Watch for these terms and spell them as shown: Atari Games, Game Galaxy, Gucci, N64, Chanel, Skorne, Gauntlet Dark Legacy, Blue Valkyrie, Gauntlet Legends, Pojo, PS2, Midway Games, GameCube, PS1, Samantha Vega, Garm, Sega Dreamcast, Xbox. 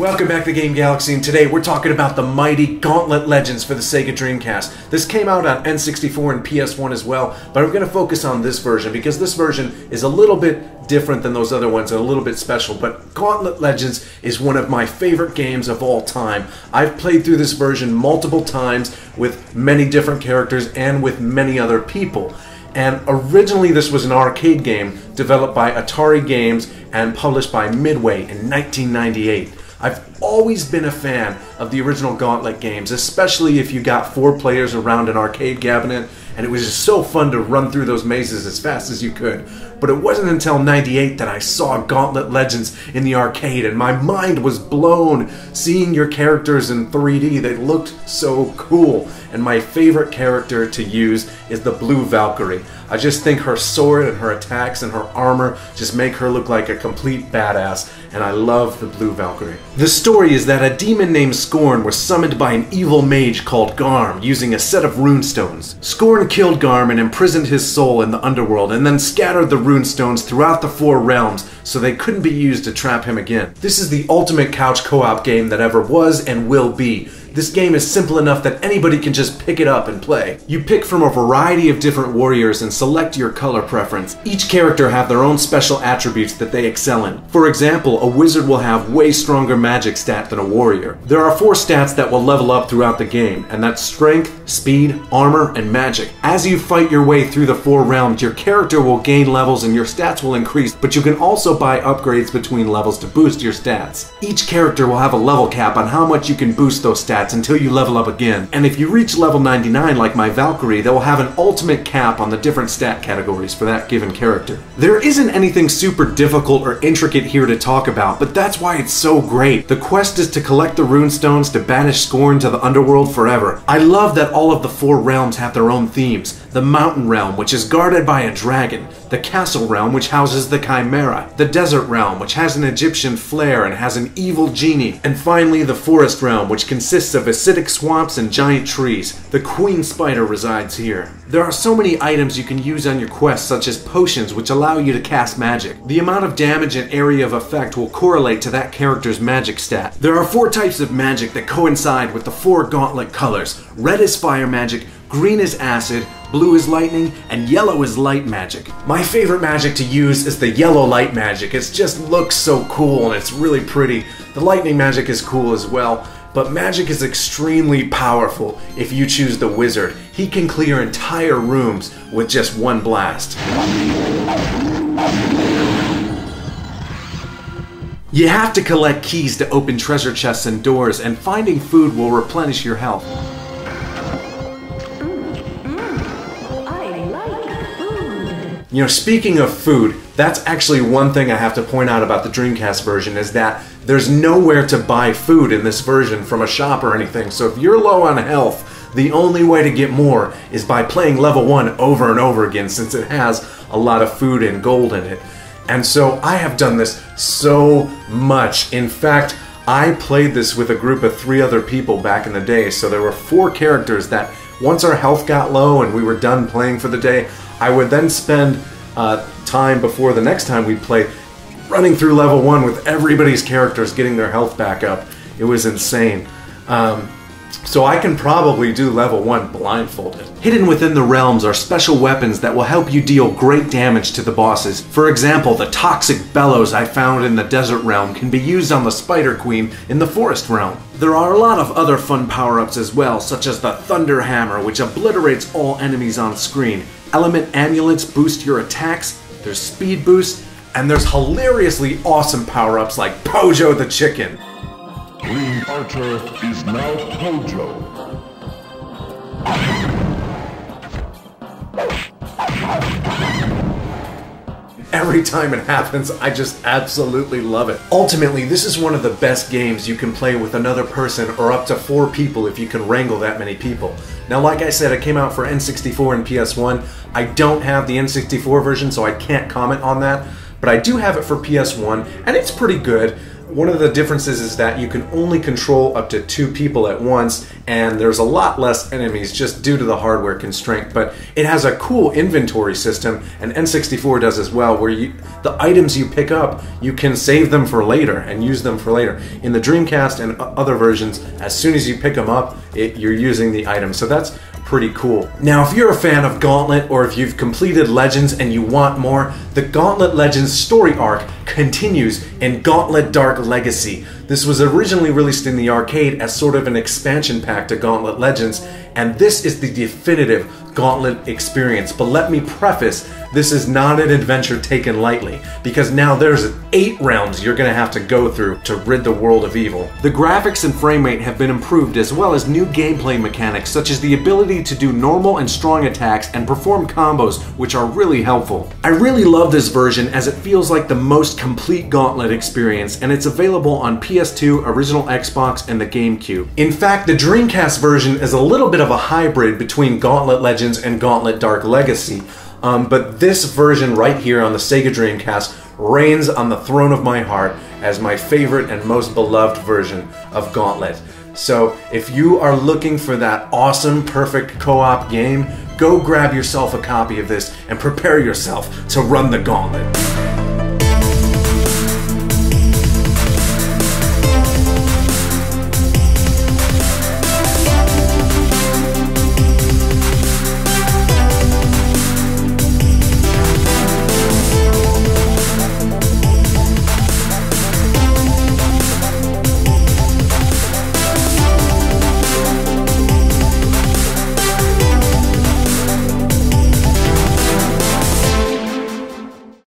Welcome back to Game Galaxy, and today we're talking about the mighty Gauntlet Legends for the Sega Dreamcast. This came out on N64 and PS1 as well, but I'm going to focus on this version because this version is a little bit different than those other ones and a little bit special, but Gauntlet Legends is one of my favorite games of all time. I've played through this version multiple times with many different characters and with many other people. And originally this was an arcade game developed by Atari Games and published by Midway in 1998. I've always been a fan of the original Gauntlet games, especially if you got four players around an arcade cabinet, and it was just so fun to run through those mazes as fast as you could. But it wasn't until '98 that I saw Gauntlet Legends in the arcade, and my mind was blown seeing your characters in 3D. They looked so cool, and my favorite character to use is the Blue Valkyrie. I just think her sword and her attacks and her armor just make her look like a complete badass, and I love the Blue Valkyrie. The story is that a demon named Skorne was summoned by an evil mage called Garm using a set of runestones. Skorne killed Garm and imprisoned his soul in the underworld, and then scattered the runestones throughout the four realms so they couldn't be used to trap him again. This is the ultimate couch co-op game that ever was and will be. This game is simple enough that anybody can just pick it up and play. You pick from a variety of different warriors and select your color preference. Each character have their own special attributes that they excel in. For example, a wizard will have way stronger magic stat than a warrior. There are four stats that will level up throughout the game, and that's strength, speed, armor, and magic. As you fight your way through the four realms, your character will gain levels and your stats will increase, but you can also buy upgrades between levels to boost your stats. Each character will have a level cap on how much you can boost those stats until you level up again, and if you reach level 99 like my Valkyrie, they will have an ultimate cap on the different stat categories for that given character. There isn't anything super difficult or intricate here to talk about, but that's why it's so great. The quest is to collect the runestones to banish Skorne to the underworld forever. I love that all of the four realms have their own themes. The mountain realm, which is guarded by a dragon, the castle realm, which houses the chimera, the desert realm, which has an Egyptian flair and has an evil genie, and finally the forest realm, which consists of acidic swamps and giant trees. The queen spider resides here. There are so many items you can use on your quest, such as potions, which allow you to cast magic. The amount of damage and area of effect will correlate to that character's magic stat. There are four types of magic that coincide with the four gauntlet colors. Red is fire magic, green is acid, blue is lightning, and yellow is light magic. My favorite magic to use is the yellow light magic. It just looks so cool and it's really pretty. The lightning magic is cool as well, but magic is extremely powerful if you choose the wizard. He can clear entire rooms with just one blast. You have to collect keys to open treasure chests and doors, and finding food will replenish your health. You know, speaking of food, that's actually one thing I have to point out about the Dreamcast version, is that there's nowhere to buy food in this version from a shop or anything. So if you're low on health, the only way to get more is by playing level 1 over and over again, since it has a lot of food and gold in it. And so I have done this so much. In fact, I played this with a group of 3 other people back in the day, so there were 4 characters that once our health got low and we were done playing for the day, I would then spend time before the next time we played running through level 1 with everybody's characters getting their health back up. It was insane. So I can probably do level 1 blindfolded. Hidden within the realms are special weapons that will help you deal great damage to the bosses. For example, the toxic bellows I found in the desert realm can be used on the spider queen in the forest realm. There are a lot of other fun power-ups as well, such as the thunder hammer, which obliterates all enemies on screen. Element amulets boost your attacks, there's speed boost, and there's hilariously awesome power-ups like Pojo the Chicken. Green Archer is now Pojo. Every time it happens, I just absolutely love it. Ultimately, this is one of the best games you can play with another person, or up to 4 people if you can wrangle that many people. Now, like I said, it came out for N64 and PS1. I don't have the N64 version, so I can't comment on that, but I do have it for PS1, and it's pretty good. One of the differences is that you can only control up to 2 people at once, and there's a lot less enemies just due to the hardware constraint, but it has a cool inventory system, and N64 does as well, where the items you pick up, you can save them for later and use them for later. In the Dreamcast and other versions, as soon as you pick them up, you're using the item, so that's pretty cool. Now, if you're a fan of Gauntlet, or if you've completed Legends and you want more, the Gauntlet Legends story arc continues in Gauntlet Dark Legacy. This was originally released in the arcade as sort of an expansion pack to Gauntlet Legends, and this is the definitive Gauntlet experience. But let me preface, this is not an adventure taken lightly, because now there's 8 rounds you're gonna have to go through to rid the world of evil. The graphics and frame rate have been improved, as well as new gameplay mechanics, such as the ability to do normal and strong attacks and perform combos, which are really helpful. I really love this version, as it feels like the most complete Gauntlet experience, and it's available on PS2, original Xbox, and the GameCube. In fact, the Dreamcast version is a little bit of a hybrid between Gauntlet Legends and Gauntlet Dark Legacy, but this version right here on the Sega Dreamcast reigns on the throne of my heart as my favorite and most beloved version of Gauntlet. So if you are looking for that awesome, perfect co-op game, go grab yourself a copy of this and prepare yourself to run the gauntlet.